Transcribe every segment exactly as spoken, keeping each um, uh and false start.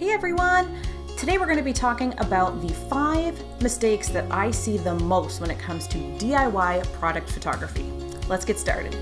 Hey everyone! Today we're going to be talking about the five mistakes that I see the most when it comes to D I Y product photography. Let's get started.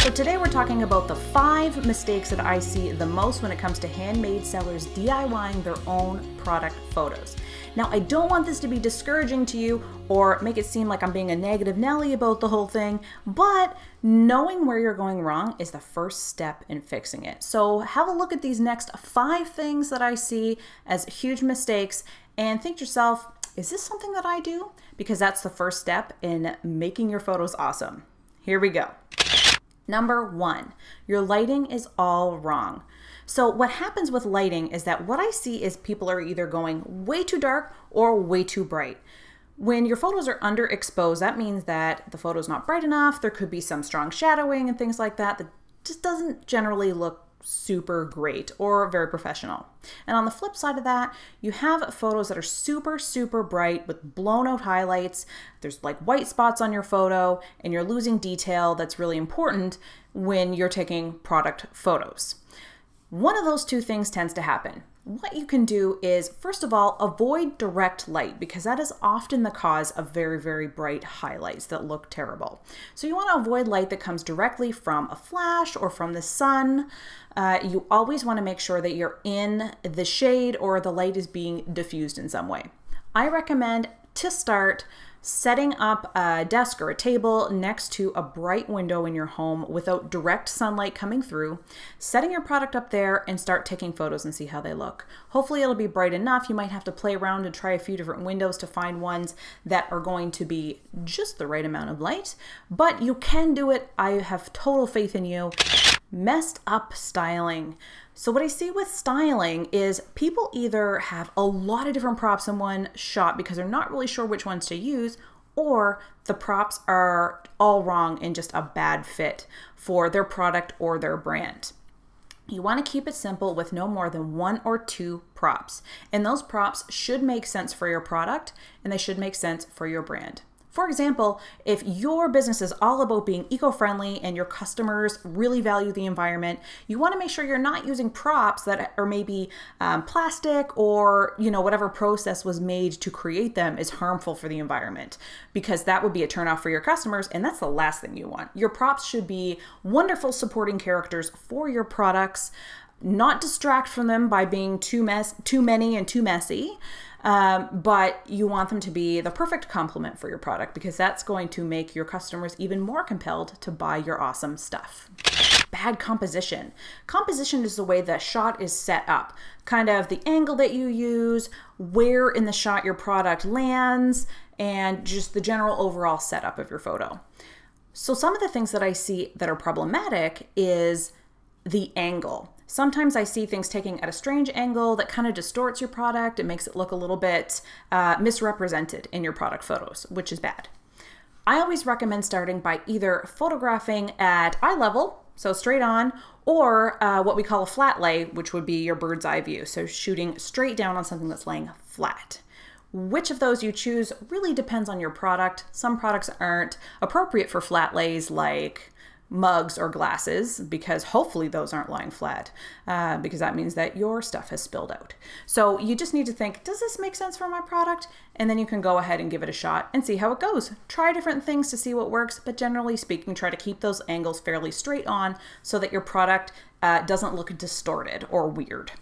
So today we're talking about the five mistakes that I see the most when it comes to handmade sellers DIYing their own product photos. Now, I don't want this to be discouraging to you or make it seem like I'm being a negative Nelly about the whole thing, but knowing where you're going wrong is the first step in fixing it. So have a look at these next five things that I see as huge mistakes and think to yourself, is this something that I do? Because that's the first step in making your photos awesome. Here we go. Number one, your lighting is all wrong. So what happens with lighting is that what I see is people are either going way too dark or way too bright. When your photos are underexposed, that means that the photo's not bright enough. There could be some strong shadowing and things like that that just doesn't generally look super great or very professional. And on the flip side of that, you have photos that are super, super bright with blown out highlights. There's like white spots on your photo and you're losing detail that's really important when you're taking product photos. One of those two things tends to happen. What you can do is, first of all, avoid direct light because that is often the cause of very, very bright highlights that look terrible. So you want to avoid light that comes directly from a flash or from the sun. Uh, you always want to make sure that you're in the shade or the light is being diffused in some way. I recommend to start setting up a desk or a table next to a bright window in your home without direct sunlight coming through, setting your product up there and start taking photos and see how they look. Hopefully it'll be bright enough. You might have to play around and try a few different windows to find ones that are going to be just the right amount of light, but you can do it. I have total faith in you. Messed up styling. So what I see with styling is people either have a lot of different props in one shot because they're not really sure which ones to use, or the props are all wrong and just a bad fit for their product or their brand. You want to keep it simple with no more than one or two props. And those props should make sense for your product and they should make sense for your brand. For example, if your business is all about being eco-friendly and your customers really value the environment, you want to make sure you're not using props that are maybe um, plastic or, you know, whatever process was made to create them is harmful for the environment, because that would be a turnoff for your customers and that's the last thing you want. Your props should be wonderful supporting characters for your products, not distract from them by being too mess, too many and too messy, um, but you want them to be the perfect complement for your product because that's going to make your customers even more compelled to buy your awesome stuff. Bad composition. Composition is the way the shot is set up, kind of the angle that you use, where in the shot your product lands, and just the general overall setup of your photo. So some of the things that I see that are problematic is the angle. Sometimes I see things taking at a strange angle that kind of distorts your product. It makes it look a little bit uh, misrepresented in your product photos, which is bad. I always recommend starting by either photographing at eye level, so straight on, or uh, what we call a flat lay, which would be your bird's eye view. So shooting straight down on something that's laying flat. Which of those you choose really depends on your product. Some products aren't appropriate for flat lays, like mugs or glasses, because hopefully those aren't lying flat, uh, because that means that your stuff has spilled out. So you just need to think, does this make sense for my product? And then you can go ahead and give it a shot and see how it goes. Try different things to see what works, but generally speaking, try to keep those angles fairly straight on so that your product uh, doesn't look distorted or weird.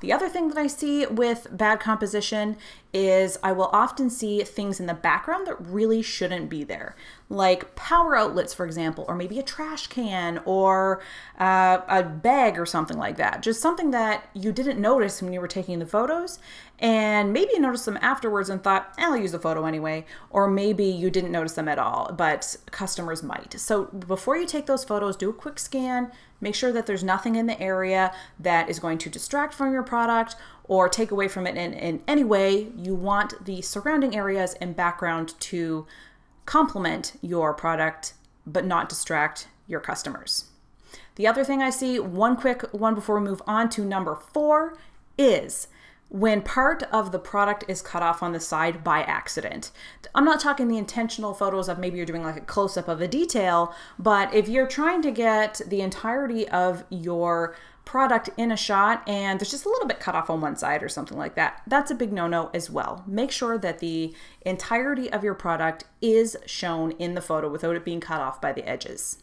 The other thing that I see with bad composition is I will often see things in the background that really shouldn't be there, like power outlets, for example, or maybe a trash can or uh, a bag or something like that. Just something that you didn't notice when you were taking the photos, and maybe you noticed them afterwards and thought, I'll use the photo anyway, or maybe you didn't notice them at all, but customers might. So before you take those photos, do a quick scan. Make sure that there's nothing in the area that is going to distract from your product or take away from it in, in any way. You want the surrounding areas and background to complement your product, but not distract your customers. The other thing I see, one quick one before we move on to number four, is when part of the product is cut off on the side by accident. I'm not talking the intentional photos of maybe you're doing like a close-up of a detail, but if you're trying to get the entirety of your product in a shot and there's just a little bit cut off on one side or something like that, that's a big no-no as well. Make sure that the entirety of your product is shown in the photo without it being cut off by the edges.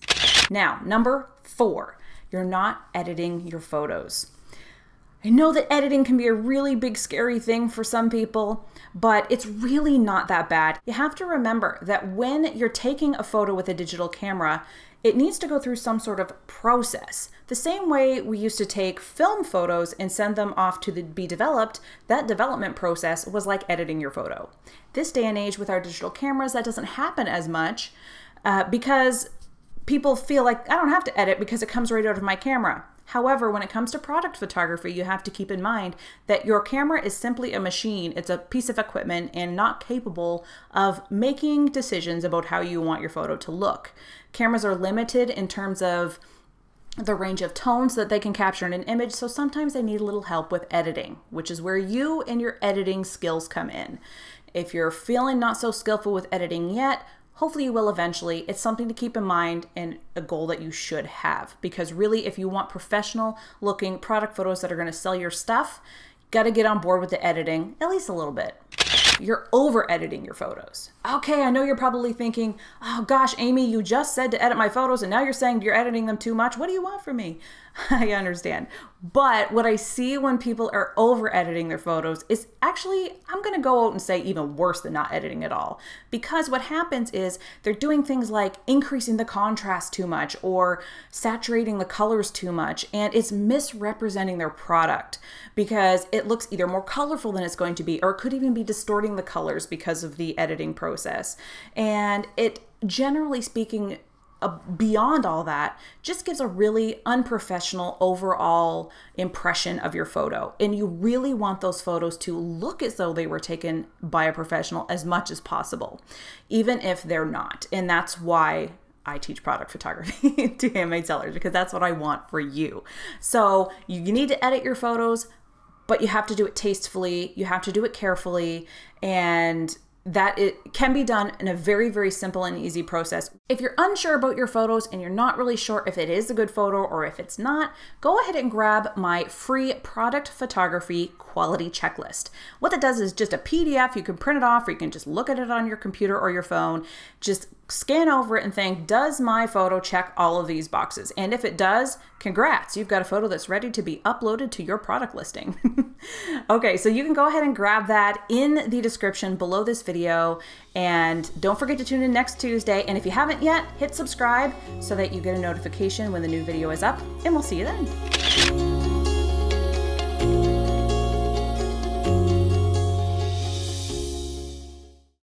Now, number four, you're not editing your photos. I know that editing can be a really big, scary thing for some people, but it's really not that bad. You have to remember that when you're taking a photo with a digital camera, it needs to go through some sort of process. The same way we used to take film photos and send them off to be developed, that development process was like editing your photo. This day and age with our digital cameras, that doesn't happen as much uh, because people feel like, I don't have to edit because it comes right out of my camera. However, when it comes to product photography, you have to keep in mind that your camera is simply a machine. It's a piece of equipment and not capable of making decisions about how you want your photo to look. Cameras are limited in terms of the range of tones that they can capture in an image, so sometimes they need a little help with editing, which is where you and your editing skills come in. If you're feeling not so skillful with editing yet, hopefully you will eventually. It's something to keep in mind and a goal that you should have, because really if you want professional looking product photos that are going to sell your stuff, you got to get on board with the editing at least a little bit. You're over editing your photos. Okay, I know you're probably thinking, oh gosh, Amy, you just said to edit my photos and now you're saying you're editing them too much. What do you want from me? I understand. But what I see when people are over editing their photos is actually, I'm going to go out and say even worse than not editing at all. Because what happens is they're doing things like increasing the contrast too much or saturating the colors too much, and it's misrepresenting their product because it looks either more colorful than it's going to be, or it could even be distorting the colors because of the editing process. And it, generally speaking, beyond all that, just gives a really unprofessional overall impression of your photo. And you really want those photos to look as though they were taken by a professional as much as possible, even if they're not. And that's why I teach product photography to handmade sellers, because that's what I want for you. So you need to edit your photos, but you have to do it tastefully. You have to do it carefully, and that it can be done in a very, very simple and easy process. If you're unsure about your photos and you're not really sure if it is a good photo or if it's not, go ahead and grab my free product photography quality checklist. What that does is just a P D F. You can print it off, or you can just look at it on your computer or your phone. Just scan over it and think, does my photo check all of these boxes? And if it does, congrats, you've got a photo that's ready to be uploaded to your product listing. Okay, so you can go ahead and grab that in the description below this video, and don't forget to tune in next Tuesday. And if you haven't yet, hit subscribe so that you get a notification when the new video is up, and we'll see you then.